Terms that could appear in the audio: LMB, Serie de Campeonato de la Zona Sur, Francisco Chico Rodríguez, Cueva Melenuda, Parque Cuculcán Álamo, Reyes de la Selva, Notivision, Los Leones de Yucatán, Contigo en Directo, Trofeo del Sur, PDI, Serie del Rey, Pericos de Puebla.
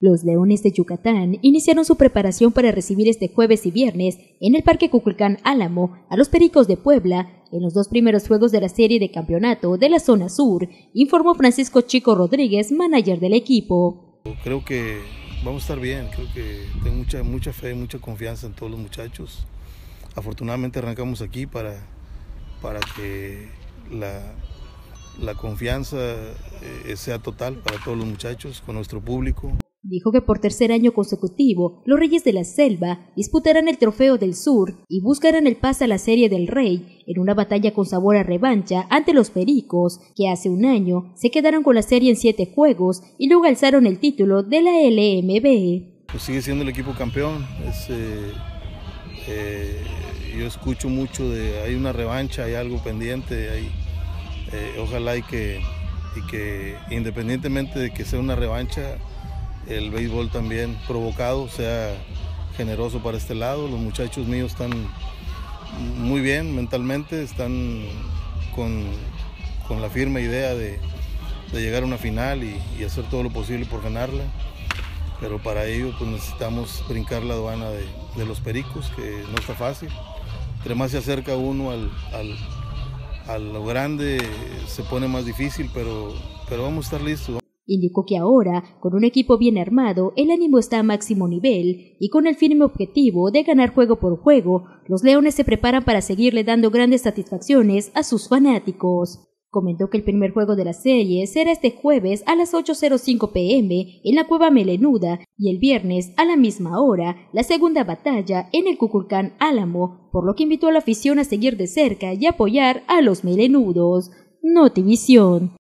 Los Leones de Yucatán iniciaron su preparación para recibir este jueves y viernes en el Parque Cuculcán Álamo a los Pericos de Puebla en los dos primeros juegos de la Serie de Campeonato de la Zona Sur, informó Francisco Chico Rodríguez, manager del equipo. Creo que vamos a estar bien, creo que tengo mucha fe, mucha confianza en todos los muchachos. Afortunadamente arrancamos aquí para que la confianza sea total para todos los muchachos, con nuestro público. Dijo que por tercer año consecutivo, los Reyes de la Selva disputarán el Trofeo del Sur y buscarán el pase a la Serie del Rey en una batalla con sabor a revancha ante los Pericos, que hace un año se quedaron con la Serie en 7 juegos y luego alzaron el título de la LMB. Pues sigue siendo el equipo campeón. Yo escucho mucho de hay una revancha, hay algo pendiente, ojalá y que independientemente de que sea una revancha, el béisbol también provocado sea generoso para este lado. Los muchachos míos están muy bien mentalmente, están con la firme idea de llegar a una final y hacer todo lo posible por ganarla. Pero para ello pues necesitamos brincar la aduana de los Pericos, que no está fácil. Entre más se acerca uno a lo grande se pone más difícil, pero vamos a estar listos. Indicó que ahora, con un equipo bien armado, el ánimo está a máximo nivel y con el firme objetivo de ganar juego por juego, los Leones se preparan para seguirle dando grandes satisfacciones a sus fanáticos. Comentó que el primer juego de la serie será este jueves a las 8:05 p.m. en la Cueva Melenuda y el viernes a la misma hora la segunda batalla en el Cuculcán Álamo, por lo que invitó a la afición a seguir de cerca y apoyar a los melenudos. Notivision.